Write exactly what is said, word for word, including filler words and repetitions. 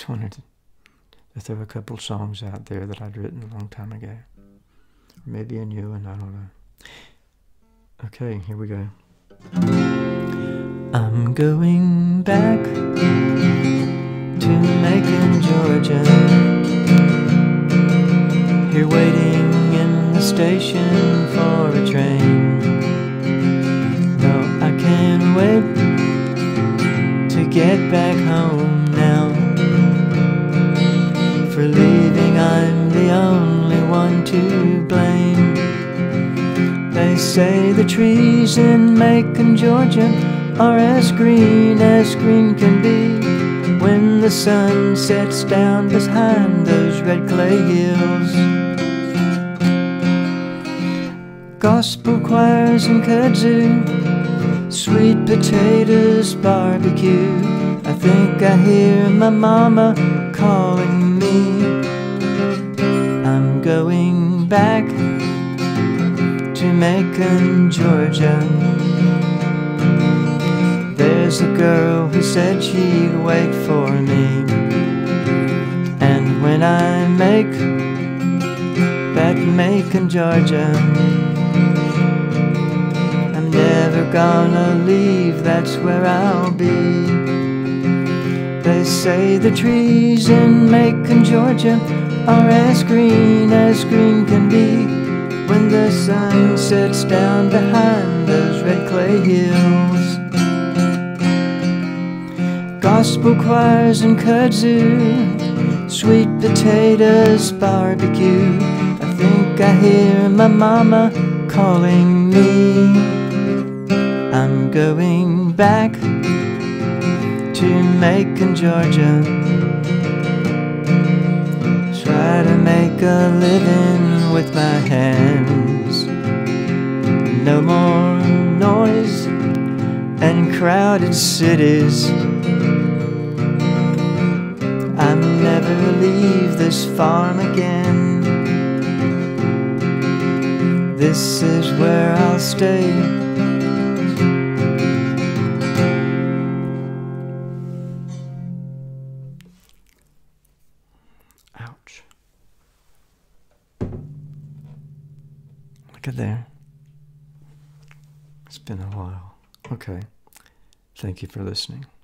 just wanted to, to throw a couple songs out there that I'd written a long time ago. Maybe a new one, I don't know. Okay, here we go. I'm going back to Macon, Georgia. Here waiting in the station for a train. No, I can't wait to get back home now. For leaving, I'm the only one to blame. They say the trees in Macon, Georgia are as green as green can be when the sun sets down behind those red clay hills. Gospel choirs and kudzu, sweet potatoes, barbecue. I think I hear my mama calling me. I'm going back to Macon, Georgia. There's a girl who said she'd wait for me, and when I make that Macon, Georgia, I'm never gonna leave, that's where I'll be. They say the trees in Macon, Georgia are as green as green can be when the sun sets down behind those red clay hills. Gospel choirs and kudzu, sweet potatoes, barbecue. I think I hear my mama calling me. I'm going back to Macon, Georgia. Try to make a living with my hands. No more noise and crowded cities. I'll never leave this farm again. This is where I'll stay. Look at there. It's been a while. Okay. Thank you for listening.